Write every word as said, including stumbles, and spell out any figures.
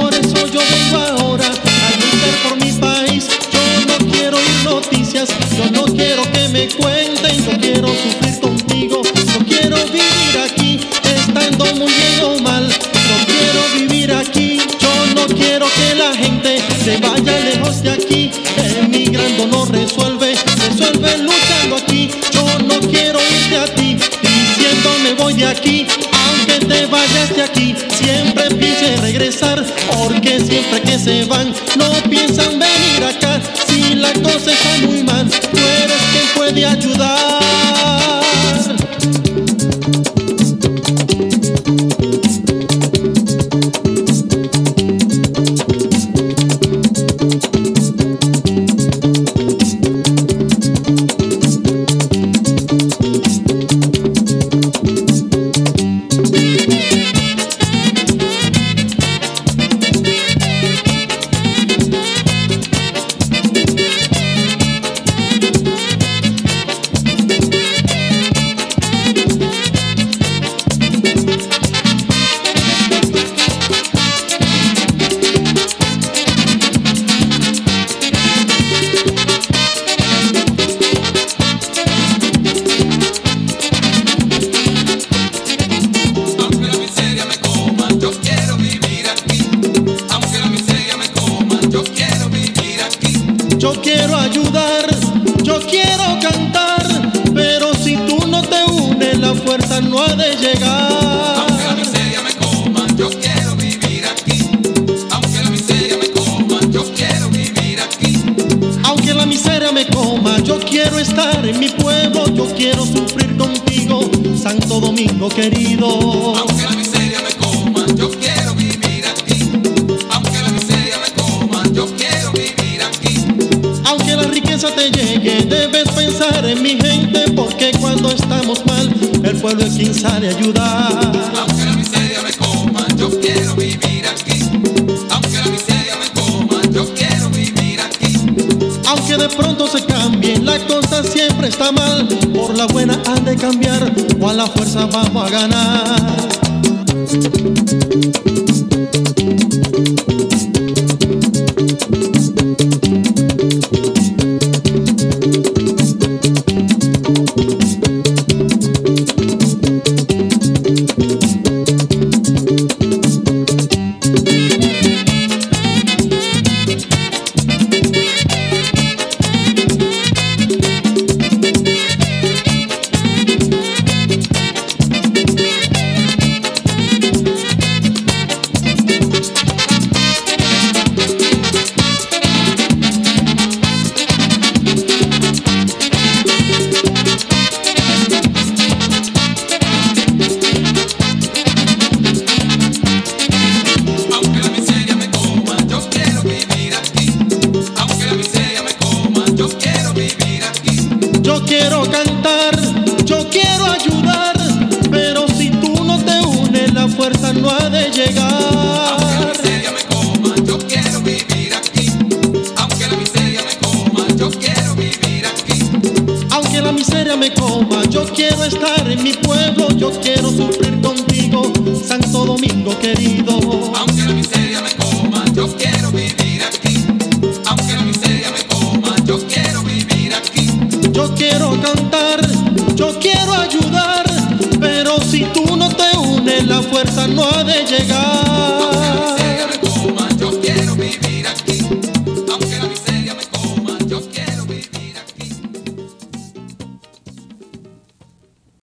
Por eso yo vengo ahora a luchar por mi país. Yo no quiero oír noticias, yo no quiero que me cuenten. Yo quiero sufrir contigo, yo quiero vivir aquí estando muy bien o mal. Yo quiero vivir aquí, yo no quiero que la gente se vaya lejos de aquí. Emigrando no resuelve, resuelve luchando aquí. Yo no quiero irte a ti diciendo me voy de aquí. Aunque te vayas de aquí, siempre piense regresar, porque siempre que se van, no piensan venir acá. Si la cosa está muy mal, tú eres quien puede ayudar. Yo quiero ayudar, yo quiero cantar, pero si tú no te unes, la fuerza no ha de llegar. Aunque la miseria me coma, yo quiero vivir aquí. Aunque la miseria me coma, yo quiero vivir aquí. Aunque la miseria me coma, yo quiero estar en mi pueblo, yo quiero sufrir contigo, Santo Domingo querido. Aunque la miseria me coma, yo quiero vivir aquí. Aunque la miseria me coma, yo quiero vivir aquí. Aunque la riqueza te llegue, debes pensar en mi gente, porque cuando estamos mal, el pueblo es quien sale a ayudar. Aunque la miseria me coma, yo quiero vivir aquí. Aunque la miseria me coma, yo quiero vivir aquí. Aunque de pronto se cambie, la cosa siempre está mal. Por la buena han de cambiar, o a la fuerza vamos a ganar. Yo quiero cantar, yo quiero ayudar, pero si tú no te unes, la fuerza no ha de llegar. Aunque la miseria me coma, yo quiero vivir aquí. Aunque la miseria me coma, yo quiero vivir aquí. Aunque la miseria me coma, yo quiero estar en mi pueblo, yo quiero sufrir contigo, Santo Domingo querido. Aunque la miseria me coma, yo quiero vivir aquí. Aunque la miseria me coma, yo quiero vivir aquí. Yo quiero cantar, yo quiero ayudar, pero si tú no te unes, la fuerza no ha de llegar.